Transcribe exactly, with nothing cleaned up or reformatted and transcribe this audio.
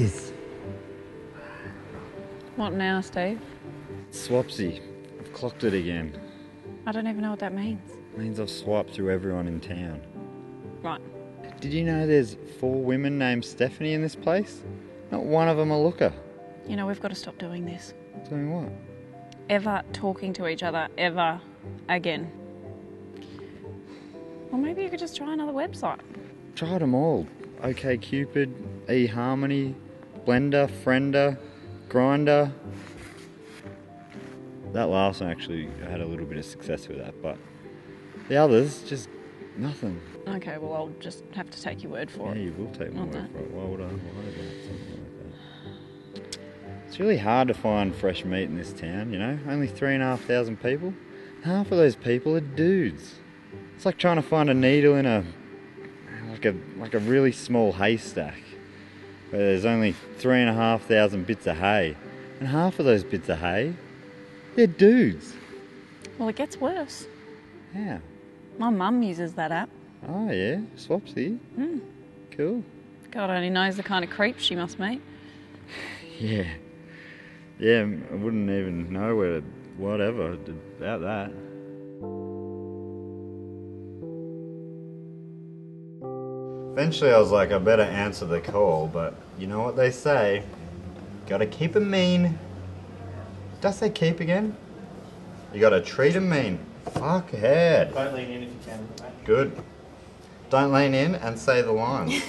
Jeez. What now, Steve? Swapsy. I've clocked it again. I don't even know what that means. It means I've swiped through everyone in town. Right. Did you know there's four women named Stephanie in this place? Not one of them a looker. You know, we've got to stop doing this. Doing what? Ever talking to each other ever again. Or maybe you could just try another website. Try them all. OkCupid, E-Harmony, Blender, Friender, Grinder. That last one actually I had a little bit of success with that, but the others, just nothing. Okay, well I'll just have to take your word for yeah, it. Yeah, you will take my Not word that. for it. Why would I lie about something like that? It's really hard to find fresh meat in this town, you know? Only three and a half thousand people. Half of those people are dudes. It's like trying to find a needle in a like a like a really small haystack where there's only three and a half thousand bits of hay, and half of those bits of hay, they're dudes. Well, it gets worse. Yeah. My mum uses that app. Oh yeah, Swapsy. Mm. Cool. God only knows the kind of creep she must meet. Yeah. Yeah, I wouldn't even know where to whatever about that. Eventually I was like, I better answer the call, but you know what they say, gotta keep 'em mean. Did I say keep again? You gotta treat 'em mean. Fuck head. Don't lean in if you can. Mate. Good. Don't lean in and say the line.